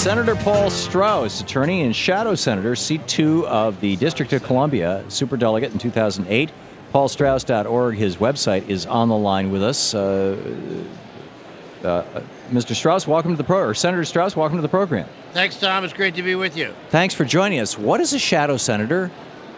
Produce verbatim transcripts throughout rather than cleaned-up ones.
Senator Paul Strauss, attorney and shadow senator, seat two of the District of Columbia, superdelegate in two thousand eight. paul strauss dot org, his website, is on the line with us. Uh, uh, Mister Strauss, welcome to the program. Senator Strauss, welcome to the program. Thanks, Tom. It's great to be with you. Thanks for joining us. What is a shadow senator?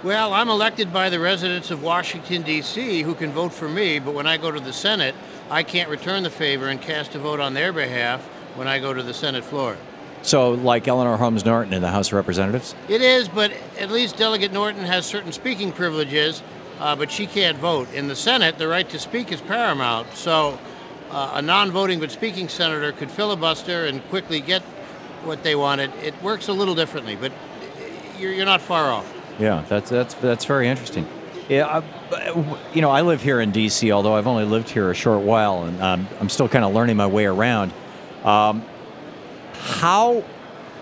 Well, I'm elected by the residents of Washington, D C, who can vote for me, but when I go to the Senate, I can't return the favor and cast a vote on their behalf when I go to the Senate floor. So, like Eleanor Holmes Norton in the House of Representatives? It is, but at least Delegate Norton has certain speaking privileges, uh, but she can't vote. In the Senate, the right to speak is paramount, so uh, a non-voting but speaking senator could filibuster and quickly get what they wanted. It works a little differently, but you're, you're not far off. Yeah, that's that's that's very interesting. Yeah, I, you know, I live here in D C, although I've only lived here a short while, and um, I'm still kind of learning my way around. Um, how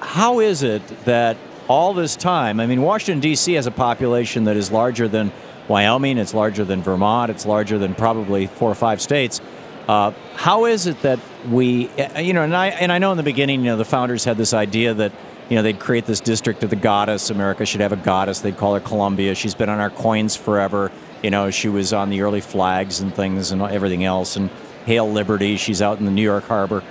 how is it that all this time? I mean, Washington D C has a population that is larger than Wyoming, it's larger than Vermont, it's larger than probably four or five states. Uh, how is it that we, you know, and I and I know in the beginning, you know, the founders had this idea that, you know, they'd create this district of the goddess. America should have a goddess. They'd call her Columbia. She's been on our coins forever. You know, she was on the early flags and things and everything else. And Hail Liberty. She's out in the New York harbor.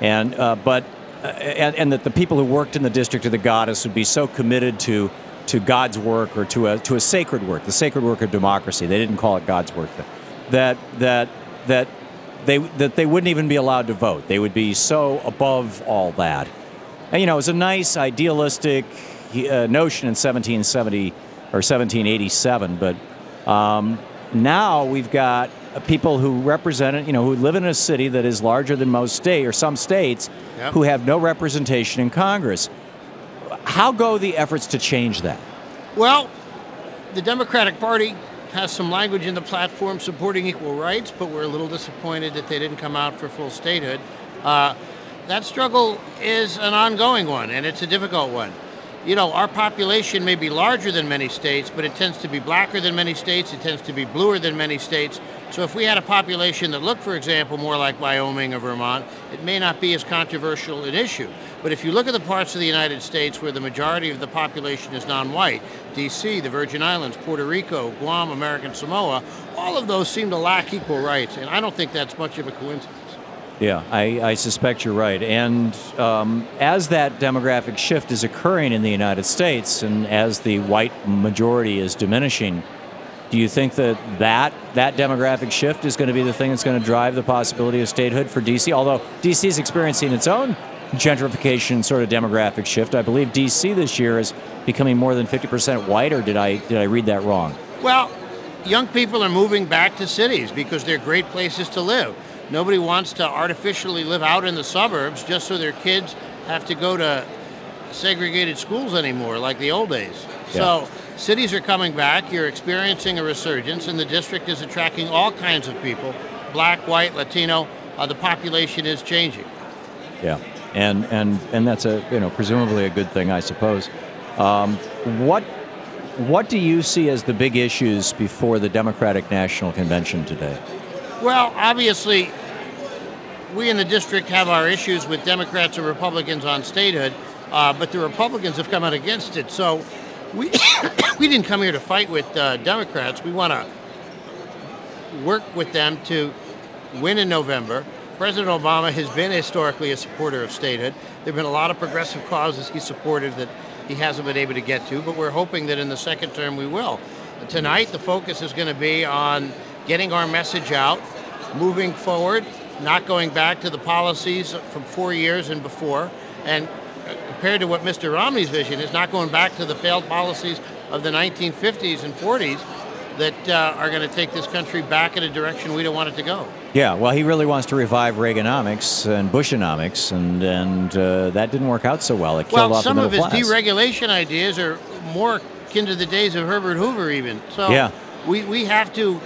And uh, but uh, and, and that the people who worked in the district of the goddess would be so committed to to God's work or to a to a sacred work, the sacred work of democracy. They didn't call it God's work then. That that that they that they wouldn't even be allowed to vote. They would be so above all that. And, you know, it was a nice, idealistic uh, notion in seventeen seventy or seventeen eighty-seven, but um, now we've got people who represent, you know, who live in a city that is larger than most states, or some states, yep, who have no representation in Congress. How go the efforts to change that? Well, the Democratic Party has some language in the platform supporting equal rights, but we're a little disappointed that they didn't come out for full statehood. Uh, That struggle is an ongoing one, and it's a difficult one. You know, our population may be larger than many states, but it tends to be blacker than many states, it tends to be bluer than many states. So if we had a population that looked, for example, more like Wyoming or Vermont, it may not be as controversial an issue. But if you look at the parts of the United States where the majority of the population is non-white, D C, the Virgin Islands, Puerto Rico, Guam, American Samoa, all of those seem to lack equal rights, and I don't think that's much of a coincidence. Yeah, I, I suspect you're right. And um, as that demographic shift is occurring in the United States, and as the white majority is diminishing, do you think that that, that demographic shift is going to be the thing that's going to drive the possibility of statehood for D C? Although D C is experiencing its own gentrification sort of demographic shift. I believe D C this year is becoming more than fifty percent white, or did I, did I read that wrong? Well, young people are moving back to cities because they're great places to live. Nobody wants to artificially live out in the suburbs just so their kids have to go to segregated schools anymore, like the old days. Yeah. So cities are coming back, you're experiencing a resurgence, and the district is attracting all kinds of people, black, white, Latino, uh, the population is changing. Yeah, and, and, and that's a, you know, presumably a good thing, I suppose. Um, what, what do you see as the big issues before the Democratic National Convention today? Well, obviously, we in the district have our issues with Democrats and Republicans on statehood, uh, but the Republicans have come out against it. So we we didn't come here to fight with uh, Democrats. We want to work with them to win in November. President Obama has been historically a supporter of statehood. There have been a lot of progressive causes he supported that he hasn't been able to get to, but we're hoping that in the second term we will. Tonight, the focus is going to be on getting our message out, moving forward, not going back to the policies from four years and before, and compared to what Mister Romney's vision is, not going back to the failed policies of the nineteen fifties and forties that uh, are going to take this country back in a direction we don't want it to go. Yeah, well, he really wants to revive Reaganomics and Bushonomics, and, and uh, that didn't work out so well. It killed off the middle class. Well, some of his deregulation ideas are more akin to the days of Herbert Hoover even. So yeah, we, we have to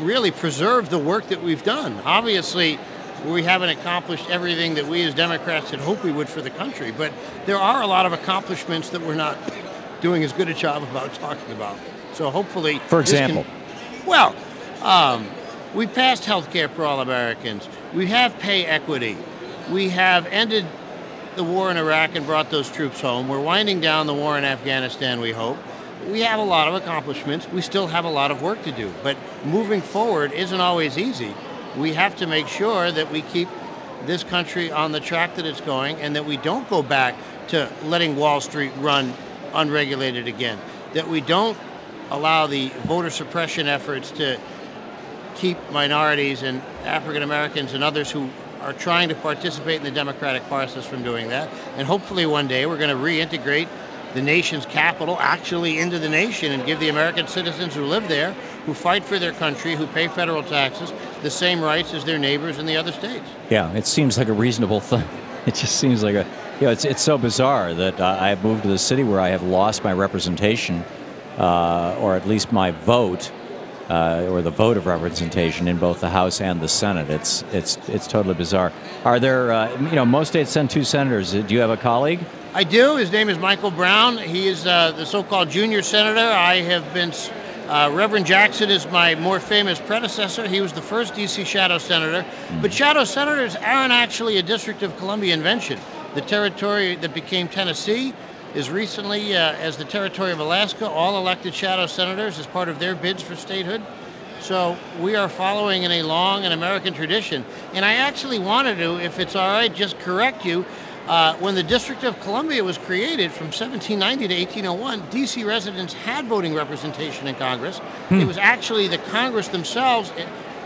really preserve the work that we've done. Obviously, we haven't accomplished everything that we as Democrats had hoped we would for the country, but there are a lot of accomplishments that we're not doing as good a job about talking about. So hopefully... For example? Can, well, um, we passed health care for all Americans. We have pay equity. We have ended the war in Iraq and brought those troops home. We're winding down the war in Afghanistan, we hope. We have a lot of accomplishments. We still have a lot of work to do, but moving forward isn't always easy. We have to make sure that we keep this country on the track that it's going and that we don't go back to letting Wall Street run unregulated again, that we don't allow the voter suppression efforts to keep minorities and African Americans and others who are trying to participate in the democratic process from doing that. And hopefully one day we're going to reintegrate the nation's capital actually into the nation and give the American citizens who live there, who fight for their country, who pay federal taxes, the same rights as their neighbors in the other states. Yeah, it seems like a reasonable thing. It just seems like a, you know, it's, it's so bizarre that uh, I have moved to the city where I have lost my representation, uh, or at least my vote, uh, or the vote of representation in both the House and the Senate. It's, it's, it's totally bizarre. Are there, uh, you know, most states send two senators. Do you have a colleague? I do. His name is Michael Brown. He is uh, the so-called junior senator. I have been, uh, Reverend Jackson is my more famous predecessor. He was the first D C shadow senator. But shadow senators aren't actually a District of Columbia invention. The territory that became Tennessee is recently, uh, as the territory of Alaska, all elected shadow senators as part of their bids for statehood. So we are following in a long and American tradition. And I actually wanted to, if it's all right, just correct you. Uh, when the District of Columbia was created from seventeen ninety to eighteen oh one, D C residents had voting representation in Congress. Hmm. It was actually the Congress themselves,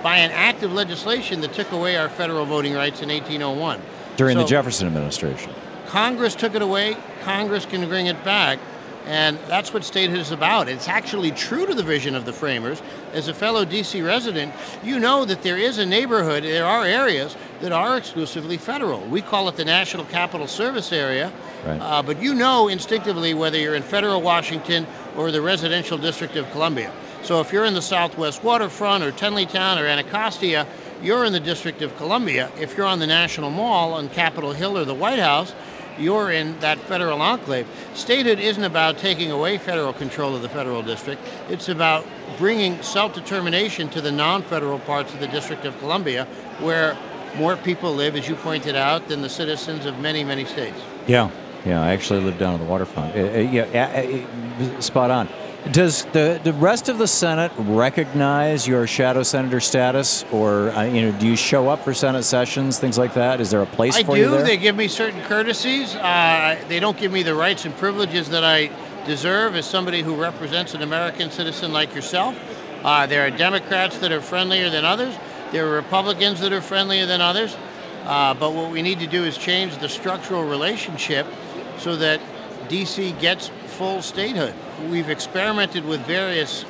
by an act of legislation, that took away our federal voting rights in eighteen oh one. During so, the Jefferson administration. Congress took it away. Congress can bring it back. And that's what statehood is about. It's actually true to the vision of the framers. As a fellow D C resident, you know that there is a neighborhood, there are areas that are exclusively federal. We call it the National Capital Service Area, right. uh, but you know instinctively whether you're in federal Washington or the residential District of Columbia. So if you're in the Southwest Waterfront or Tenleytown or Anacostia, you're in the District of Columbia. If you're on the National Mall on Capitol Hill or the White House, you're in that federal enclave. Statehood isn't about taking away federal control of the federal district. It's about bringing self-determination to the non-federal parts of the District of Columbia, where more people live, as you pointed out, than the citizens of many, many states. Yeah, yeah, I actually live down on the waterfront. Uh, uh, yeah, uh, uh, spot on. Does the, the rest of the Senate recognize your shadow senator status, or uh, you know, do you show up for Senate sessions, things like that? Is there a place I for do. you there? I do. They give me certain courtesies. Uh, they don't give me the rights and privileges that I deserve as somebody who represents an American citizen like yourself. Uh, there are Democrats that are friendlier than others. There are Republicans that are friendlier than others. Uh, but what we need to do is change the structural relationship so that D C gets full statehood. We've experimented with various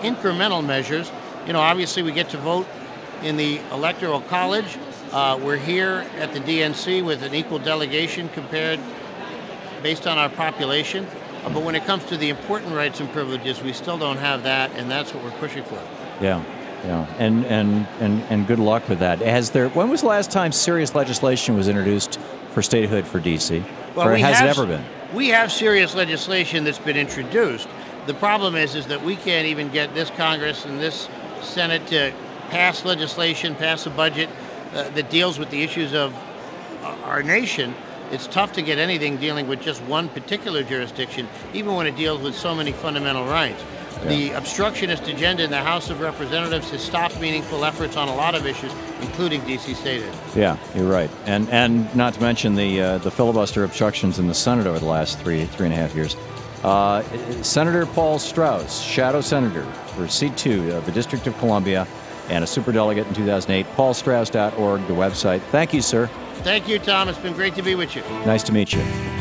incremental measures. You know, obviously we get to vote in the Electoral College. Uh, we're here at the D N C with an equal delegation compared based on our population. Uh, but when it comes to the important rights and privileges, we still don't have that, and that's what we're pushing for. Yeah, yeah, and and and and good luck with that. Has there? When was the last time serious legislation was introduced for statehood for D C? Well, or has it ever been? We have serious legislation that's been introduced. The problem is, is that we can't even get this Congress and this Senate to pass legislation, pass a budget uh, that deals with the issues of our nation. It's tough to get anything dealing with just one particular jurisdiction, even when it deals with so many fundamental rights. Yeah. The obstructionist agenda in the House of Representatives has stopped meaningful efforts on a lot of issues, including D C statehood. Yeah, you're right, and and not to mention the uh, the filibuster obstructions in the Senate over the last three three and a half years. Uh, Senator Paul Strauss, shadow senator for C two of the District of Columbia, and a superdelegate in two thousand eight. paul strauss dot org, the website. Thank you, sir. Thank you, Tom. It's been great to be with you. Nice to meet you.